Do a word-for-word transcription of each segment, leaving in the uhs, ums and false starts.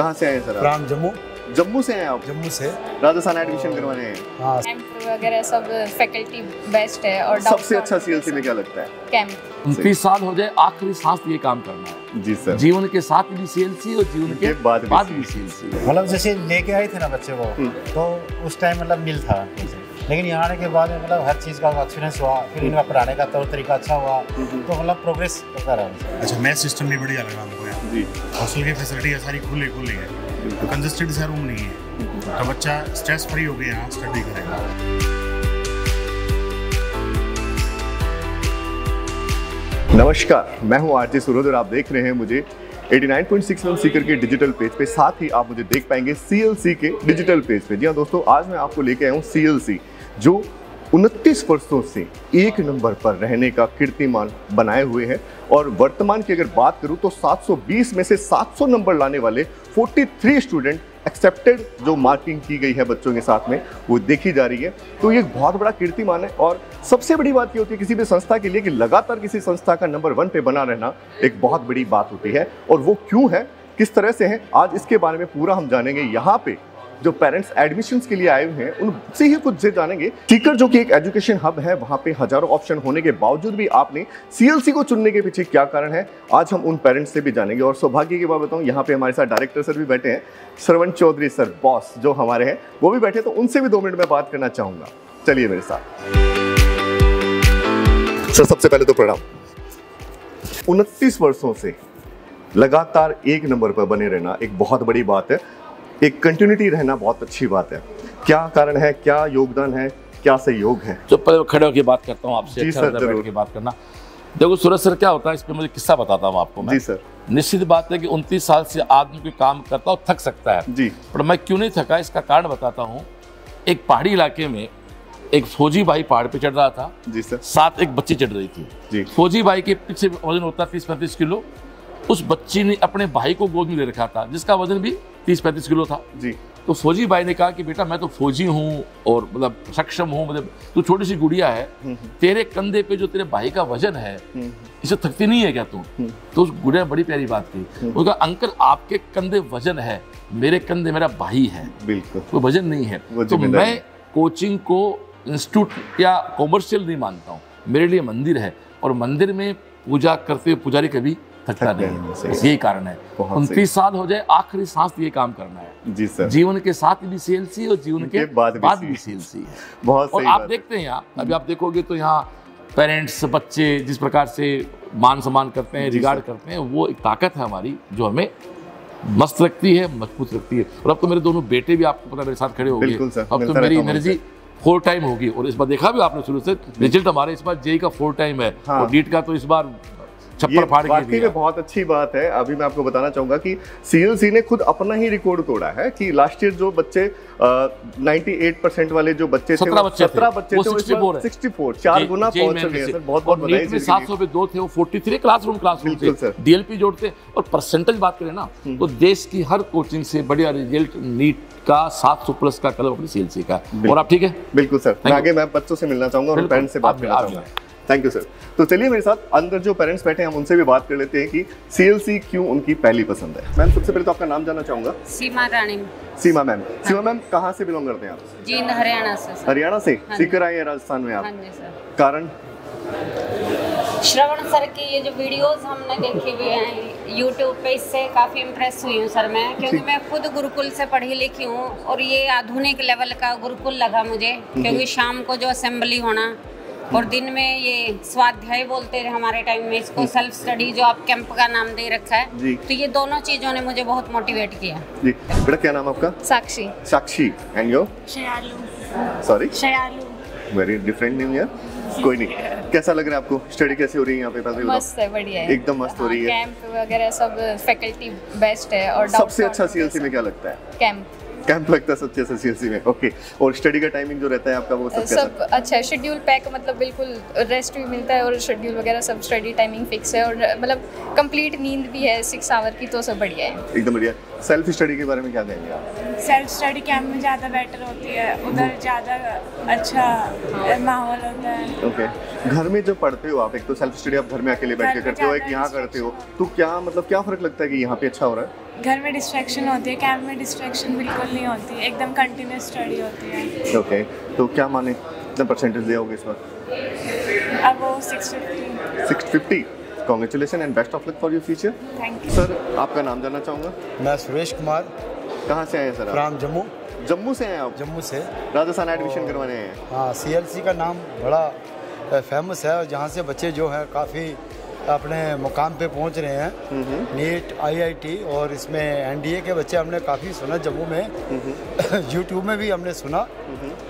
कहाँ से आए हैं सर? फ्रॉम जम्मू। जम्मू से हैं आप? जम्मू से राजस्थान एडमिशन करवाने हैं। हाँ, कैंप वगैरह सब फैकल्टी बेस्ट है। और सबसे अच्छा सीएलसी में क्या लगता है? कैंप। उनतीस साल हो जाए, आखिरी सांस ये काम करना है। जी सर। जीवन के साथ भी सीएलसी और जीवन के बाद भी सीएलसी। मतलब जैसे लेके आए थे ना बच्चे वो, तो उस टाइम मतलब मिल था, लेकिन यहाँ आने के बाद मतलब हर चीज़ का एक्सपीरियंस हुआ, फिर इनका पढ़ाने का तौर तरीका अच्छा हुआ, तो मतलब प्रोग्रेस होता रहा। अच्छा, मैथ सिस्टम भी बढ़िया लगा हमको यहाँ। जी, हॉस्टल की फैसिलिटी सारी खुली खुली है, तो कंजस्टेड सा रूम नहीं है, तो बच्चा स्ट्रेस फ्री हो गया यहाँ स्टडी करेगा। नमस्कार, मैं हूँ आरजे सूरज और आप देख रहे हैं मुझे नवासी पॉइंट छह सीकर के डिजिटल पेज पे। साथ ही आप मुझे देख पाएंगे सीएलसी के डिजिटल पेज पे। जी हाँ दोस्तों, आज मैं आपको लेके आया हूँ सीएलसी, जो उनतीस वर्षों से एक नंबर पर रहने का कीर्तिमान बनाए हुए हैं। और वर्तमान की अगर बात करूं तो सात सौ बीस में से सात सौ नंबर लाने वाले तैंतालीस स्टूडेंट एक्सेप्टेड, जो मार्किंग की गई है बच्चों के साथ में, वो देखी जा रही है। तो ये एक बहुत बड़ा कीर्तिमान है। और सबसे बड़ी बात ये होती है किसी भी संस्था के लिए कि लगातार किसी संस्था का नंबर वन पे बना रहना एक बहुत बड़ी बात होती है। और वो क्यों है, किस तरह से है, आज इसके बारे में पूरा हम जानेंगे। यहाँ पे जो पेरेंट्स एडमिशन्स के लिए आए हुए हैं उनसे ही कुछ से जानेंगे। सीकर जो कि एक एजुकेशन हब है, वहां पे हजारों ऑप्शन होने के बावजूद भी आपने सीएलसी को चुनने के पीछे क्या कारण है, आज हम उन पेरेंट्स से भी जानेंगे। और सौभाग्य की बात बताऊं, यहाँ पे हमारे साथ डायरेक्टर सर भी बैठे हैं, श्रवण चौधरी सर बॉस जो हमारे हैं वो भी बैठे, तो उनसे भी दो मिनट में बात करना चाहूँगा। चलिए मेरे साथ। सर सबसे पहले तो प्रणाम। उनतीस वर्षों से लगातार एक नंबर पर बने रहना एक बहुत बड़ी बात है, एक कंटिन्यूटी रहना बहुत अच्छी बात है। क्या कारण है, क्या योगदान है, क्या सहयोग है? तो पहले खड़े होकर बात करता हूँ आपसे। अच्छा सर, बैठ के बात करना। देखो सूरज सर, क्या होता है इस पर मुझे किस्सा बताता हूँ आपको मैं। जी सर। निश्चित बात है कि उनतीस साल से आदमी कोई काम करता और थक सकता है। जी। पर मैं क्यों नहीं थका, इसका कारण बताता हूँ। एक पहाड़ी इलाके में एक फौजी भाई पहाड़ पे चढ़ रहा था। जी सर। साथ एक बच्ची चढ़ रही थी। फौजी भाई के पीछे वजन होता तीस पैंतीस किलो। उस बच्ची ने अपने भाई को गोद में ले रखा था जिसका वजन भी तीस पैंतीस किलो था। जी। तो फौजी भाई ने कहा कि बेटा मैं तो फौजी हूँ और मतलब सक्षम हूँ, मतलब तू छोटी सी गुड़िया है, तेरे कंधे पे जो तेरे भाई का वजन है इसे थकती नहीं है क्या तू? तो उस गुड़िया ने बड़ी प्यारी बात की, उसका अंकल आपके कंधे वजन है, मेरे कंधे मेरा भाई है, बिल्कुल वो वजन नहीं है। तो मैं कोचिंग को इंस्टीट्यूट या कॉमर्शियल नहीं मानता हूँ, मेरे लिए मंदिर है, और मंदिर में पूजा करते हुए पुजारी कभी थकता नहीं, यही कारण है। उनतीस साल हो जाए, आखिरी सांस ये काम करना है। जी सर। जीवन के साथ भी सीएलसी और जीवन के बाद भी सीएलसी। बहुत सही। और आप देखते हैं यहाँ, अभी आप देखोगे तो यहाँ पेरेंट्स बच्चे जिस प्रकार से मान सम्मान करते हैं, रिगार्ड करते हैं, वो एक ताकत है हमारी जो हमें मस्त रखती है, मजबूत रखती है। और अब तो मेरे दोनों बेटे भी आपको पता मेरे साथ खड़े हो गए। अब तो मेरी एनर्जी फोर टाइम होगी। और इस बार देखा भी आपने शुरू से रिजल्ट हमारे इस बार जेई का फोर टाइम है और नीट का तो इस बार ये वाकई में बहुत अच्छी बात है। अभी मैं आपको बताना चाहूंगा कि सीएलसी ने खुद अपना ही रिकॉर्ड तोड़ा है कि लास्ट ईयर जो बच्चे अट्ठानवे परसेंट वाले जो बच्चे थे सत्रह बच्चे थे, चौंसठ चार गुना पहुंच गए हैं। बहुत बहुत बधाई। सात सौ पे दो थे वो तैंतालीस क्लासरूम क्लासरूम से डीएलपी जोड़ते। और परसेंटेज बात करें ना तो देश की हर कोचिंग से बढ़िया रिजल्ट नीट का सात सौ प्लस का क्लब अपनी सीएलसी का। और आप ठीक है? बिल्कुल सर। आगे मैं बच्चों से मिलना चाहूंगा और पेरेंट्स से बात करना चाहूंगा। Thank you sir. तो चलिए मेरे साथ अंदर जो पेरेंट्स बैठे हैं हम उनसे भी बात कर लेते हैं कि सीएलसी क्यों उनकी पहली पसंद है। मैम सबसे पहले तो आपका नाम जानना चाहूंगा। सीमा रानी। सीमा मैम। हाँ। सीमा मैम कहाँ से बिलोंग करते हैं आप? जी हरियाणा से। हरियाणा से सीकर आए हैं राजस्थान में आप? हाँ जी सर। कारण श्रवण सर की ये जो वीडियोस हमने देखे हुए हैं यूट्यूब पे, इससे काफ़ी इम्प्रेस हुई हूँ सर मैं, क्योंकि मैं खुद गुरुकुल से पढ़ी लिखी हूँ और ये आधुनिक लेवल का गुरुकुल लगा मुझे, क्योंकि शाम को जो असेंबली होना और दिन में ये स्वाध्याय बोलते रहे हमारे टाइम में इसको, सेल्फ स्टडी जो आप कैंप का नाम दे रखा है, तो ये दोनों चीजों ने मुझे बहुत मोटिवेट किया। जी बेटा क्या नाम आपका? Sakshi. Sakshi and your? Shayalu. Sorry Shayalu. Very different name यार। कोई नहीं। कैसा लग रहा है आपको, स्टडी कैसे हो रही है यहाँ पे? मस्त है, बढ़िया है, एकदम मस्त हो रही है। कैंप वगैरह सब फैकल्टी बेस्ट है। और सबसे अच्छा सीएलसी में क्या लगता है? कैंप। कैंप लगता है सबसे अच्छा सीएलसी में। ओके। और स्टडी का टाइमिंग जो रहता है आपका वो सब, सब अच्छा है? शेड्यूल पैक, मतलब बिल्कुल रेस्ट भी मिलता है और शेड्यूल वगैरह सब स्टडी टाइमिंग फिक्स है और मतलब कंप्लीट नींद भी है सिक्स आवर की, तो सब बढ़िया है, एकदम बढ़िया। सेल्फ स्टडी के बारे में क्या कहेंगे आप? सेल्फ स्टडी कैंप में ज़्यादा बेटर होती है, उधर ज़्यादा अच्छा माहौल होता है। ओके। घर में जो पढ़ते हो आप, एक तो सेल्फ स्टडी आप घर में अकेले बैठ के करते हो, एक यहाँ करते हो, तो क्या मतलब क्या फ़र्क लगता है कि यहाँ पे अच्छा हो रहा है? घर में डिस्ट्रैक्शन होती है, कैंप में डिस्ट्रैक्शन बिल्कुल नहीं होती, एकदम कंटिन्यूस स्टडी होती है। ओके, तो क्या माने कितना परसेंटेज दिया होगा इस बार? अब वो six fifty. Congratulation and best of luck for your future. Thank you. Sir आपका नाम जानना चाहूँगा। मैं सुरेश कुमार। कहाँ से आए हैं सर आप? राम जम्मू। जम्मू से हैं आप? जम्मू से राजस्थान एडमिशन करवाने हैं। हाँ, सी एल सी का नाम बड़ा फेमस है और जहाँ से बच्चे जो हैं काफ़ी अपने मुकाम पे पहुँच रहे हैं। नीट, आई आई टी और इसमें एन डी ए के बच्चे हमने काफ़ी सुना जम्मू में, यूट्यूब में भी हमने सुना।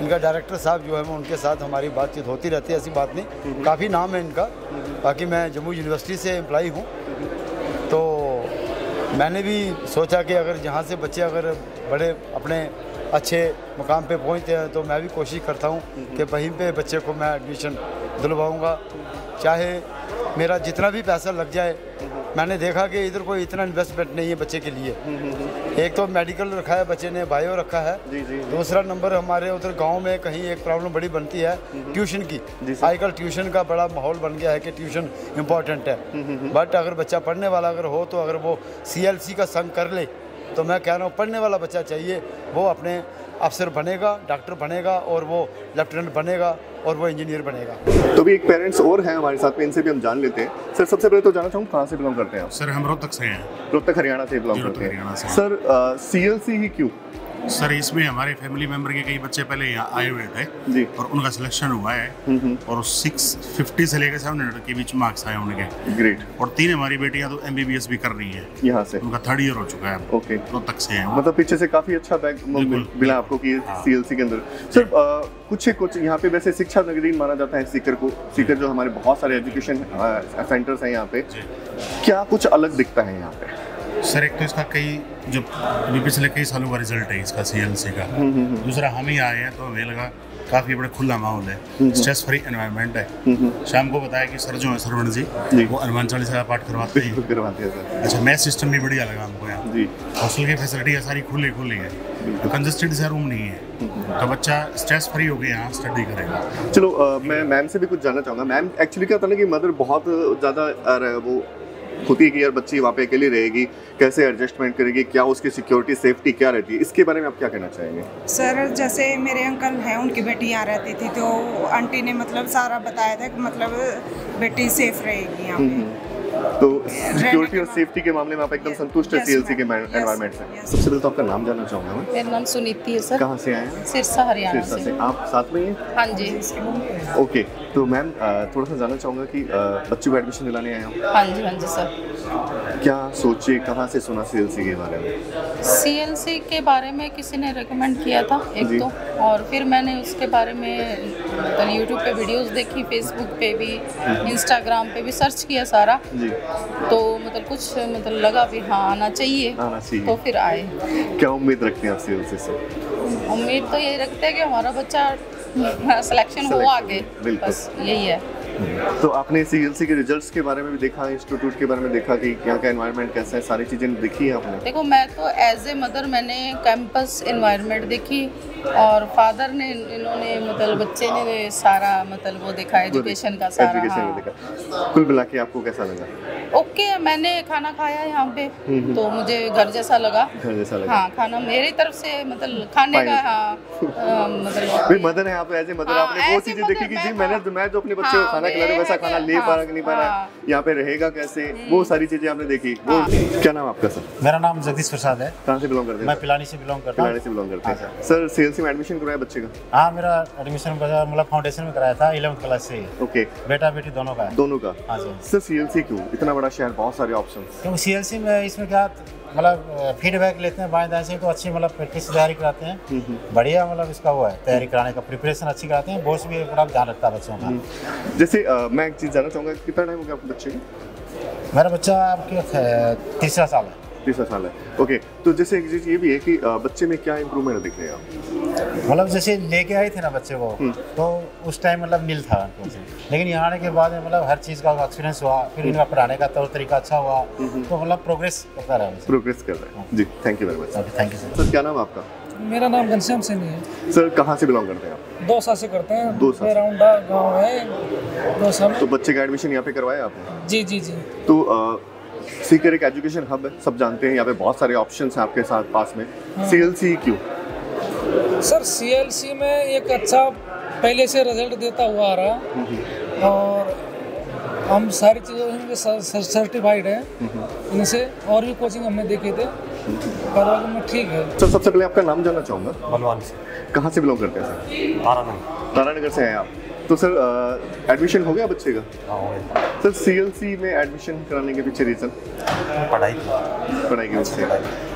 इनका डायरेक्टर साहब जो है उनके साथ हमारी बातचीत होती रहती है, ऐसी बात नहीं, काफ़ी नाम है इनका। बाकी मैं जम्मू यूनिवर्सिटी से एम्प्लॉई हूँ, तो मैंने भी सोचा कि अगर यहाँ से बच्चे अगर बड़े अपने अच्छे मुकाम पे पहुँचते हैं तो मैं भी कोशिश करता हूँ कि वहीं पे बच्चे को मैं एडमिशन दिलवाऊँगा, चाहे मेरा जितना भी पैसा लग जाए। मैंने देखा कि इधर कोई इतना इन्वेस्टमेंट नहीं है बच्चे के लिए। एक तो मेडिकल रखा है बच्चे ने, बायो रखा है। जी, जी, दूसरा नंबर हमारे उधर गांव में कहीं एक प्रॉब्लम बड़ी बनती है ट्यूशन की। आजकल ट्यूशन का बड़ा माहौल बन गया है कि ट्यूशन इम्पॉर्टेंट है, बट अगर बच्चा पढ़ने वाला अगर हो तो अगर वो सी एल सी का संग कर ले तो मैं कह रहा हूँ पढ़ने वाला बच्चा चाहिए, वो अपने अफसर बनेगा, डॉक्टर बनेगा और वो लेफ्टिनेंट बनेगा और वो इंजीनियर बनेगा। तो भी एक पेरेंट्स और हैं हमारे साथ में, इनसे भी हम जान लेते हैं। सर सबसे पहले तो जानना चाहूँ कहाँ से बिलोंग करते हैं आप? सर हम रोहतक से हैं। रोहतक हरियाणा से बिलोंग करते हैं। सर सी एल सी ही क्यों? सर इसमें हमारे फैमिली मेंबर के कई बच्चे पहले यहाँ आए हुए थे और उनका सिलेक्शन हुआ है और सिक्स फिफ्टी से लेकर सेवन हंड्रेड के बीच मार्क्स आए उनके। ग्रेट। और तीन हमारी बेटियाँ तो एम बी बी एस भी कर रही है यहाँ से, उनका थर्ड ईयर हो चुका है। ओके, तो तक से हैं। मतलब पीछे से काफी अच्छा बैक मिला आपको कि सी एल सी के अंदर। सर कुछ कुछ यहाँ पे वैसे शिक्षा नगरी माना जाता है सीकर को। सीकर जो हमारे बहुत सारे एजुकेशन सेंटर्स हैं यहाँ पे, क्या कुछ अलग दिखता है यहाँ पे? सर एक तो इसका कई जो पिछले कई सालों का रिजल्ट है इसका सी एल सी का। दूसरा हम ही आए हैं तो हमें लगा काफ़ी बड़ा खुला माहौल है, स्ट्रेस फ्री एनवायरनमेंट है। शाम को बताया कि सर जो है श्रवण जी वो हनुमान चालीसा का पाठ करवाते हैं। करवाते हैं सर। अच्छा, मैथ सिस्टम भी बढ़िया लगा हमको यहाँ। हॉस्टल की फैसिलिटी है सारी खुली खुली है, तो कंजस्टेड सा रूम नहीं है, तो बच्चा स्ट्रेस फ्री हो गया यहाँ स्टडी करेगा। चलो मैं मैम से भी कुछ जानना चाहूँगा। मैम एक्चुअली क्या होता है ना कि मदर बहुत ज़्यादा वो होती है कि यार बच्ची वहाँ पे अकेली रहेगी, कैसे एडजस्टमेंट करेगी, क्या उसकी सिक्योरिटी सेफ्टी क्या रहती है, इसके बारे में आप क्या कहना चाहेंगे? सर जैसे मेरे अंकल हैं, उनकी बेटी यहाँ रहती थी तो आंटी ने मतलब सारा बताया था कि मतलब बेटी सेफ रहेगी यहाँ पे, तो सिक्योरिटी और सेफ्टी के मामले में आप एकदम संतुष्ट हैं सी एल सी के एनवायरनमेंट से? सबसे पहले तो आपका नाम जानना चाहूँगा मैं। मेरा नाम सुनीति है सर। कहाँ से आए हैं? सिरसा हरियाणा से। से आप साथ में हैं? हाँ जी। ओके, तो मैम थोड़ा सा जानना चाहूँगा कि बच्चों को एडमिशन दिलाने आए हैं? हाँ जी, हाँ जी सर। क्या सोचे, कहाँ से सुना सी एल सी के बारे में? सी एल सी के बारे में किसी ने रिकमेंड किया था एक तो, और फिर मैंने उसके बारे में यूट्यूब पे वीडियोज़ देखी, फेसबुक पे भी, इंस्टाग्राम पे भी सर्च किया सारा, तो मतलब कुछ मतलब लगा भी हाँ आना चाहिए, आना चाहिए। तो फिर आए। क्या उम्मीद रखते हैं आप सी एल सी से? उम्मीद तो यही रखते हैं कि हमारा बच्चा सिलेक्शन हो आगे, बस यही है। तो आपने सी एल सी के रिजल्ट्स के बारे में भी देखा, इंस्टीट्यूट के बारे में देखा कि यहाँ का एनवायरनमेंट कैसा है, सारी चीज़ें देखी हैं आपने? देखो मैं तो एज ए मदर मैंने कैंपस एनवायरनमेंट देखी और फादर ने इन्होंने मतलब बच्चे ने सारा मतलब वो देखा एजुकेशन का सारा। एजुकेशन हाँ। देखा। कुल मिला के आपको कैसा लगा? ओके okay, मैंने खाना खाया यहाँ पे तो मुझे घर जैसा लगा। घर जैसा लगा हाँ, खाना मेरी तरफ से मतलब खाने का हाँ मतलब मदर है आप एज ए मदर, आपने वो चीज़ें देखी कि जी मैंने मैं जो अपने बच्चे को खाना खिला रहा हूँ वैसा खाना ले पा रहा कि नहीं पा रहा, यहाँ पे रहेगा कैसे, वो सारी चीज़ें आपने देखी। वो क्या नाम आपका सर? मेरा नाम जगदीश प्रसाद है। कहाँ से बिलोंग करते हैं? मैं पिलानी से बिलोंग करता हूँ। पिलानी से बिलोंग करते हैं। सर सी एल सी में एडमिशन करवाया बच्चे का? हाँ, मेरा एडमिशन मतलब फाउंडेशन में कराया था इलेवंथ क्लास से। ओके, बेटा बेटी दोनों का? दोनों का। हाँ sir. Sir C L C क्यों? इतना बड़ा शहर, बहुत सारे ऑप्शन, क्योंकि सी एल सी में इसमें क्या मतलब फीडबैक लेते हैं बाएं दाएं से, तो अच्छी मतलब प्रैक्टिस तैयारी कराते हैं, बढ़िया मतलब इसका वो है तैयारी कराने का, प्रिपरेशन अच्छी कराते हैं, बोर्ड्स भी पूरा ध्यान रखता है बच्चों का। जैसे आ, मैं एक चीज़ जानना चाहूँगा, कितना टाइम हो गया आपके बच्चे को? मेरा बच्चा आपके तीसरा साल है। तीसरा साल है। ओके, तो जैसे एक चीज़ ये भी है कि बच्चे में क्या इम्प्रूवमेंट दिख रहे हैं आप? मतलब जैसे लेके आए थे ना बच्चे को तो उस टाइम मतलब नील था, लेकिन यहाँ आने के बाद मतलब हर चीज़ का एक्सपीरियंस हुआ, फिर इनका पढ़ाने का तौर तरीका अच्छा हुआ, तो मतलब प्रोग्रेस करता रहा। प्रोग्रेस कर रहा है जी। Thank you very much. Thank you sir. Sir क्या नाम आपका? मेरा नाम घनश्याम सिंह है। सर कहाँ से बिलोंग करते हैं आप? दो साल से करते हैं। दो साल गाँव है दो साल। तो बच्चे का एडमिशन यहाँ पे करवाया आपने? जी जी जी। तो सीकर एक एजुकेशन हब है, सब जानते हैं, यहाँ पे बहुत सारे ऑप्शंस हैं आपके साथ पास में। सीएलसी क्यों? सर सीएलसी में एक अच्छा पहले से रिजल्ट देता हुआ आ रहा और हम सारी चीज़ों में सर्टिफाइड हैं इनसे, और भी कोचिंग हमने देखी थे, ठीक है। सर सबसे पहले आपका नाम जानना चाहूँगा। बलवान से। कहाँ से बिलोंग करते हैं? सर तारानगर से हैं आप। तो सर एडमिशन हो गया बच्चे का? हो गया सर। सीएलसी में एडमिशन कराने के पीछे रीज़न? पढ़ाई पढ़ाई के पीछे।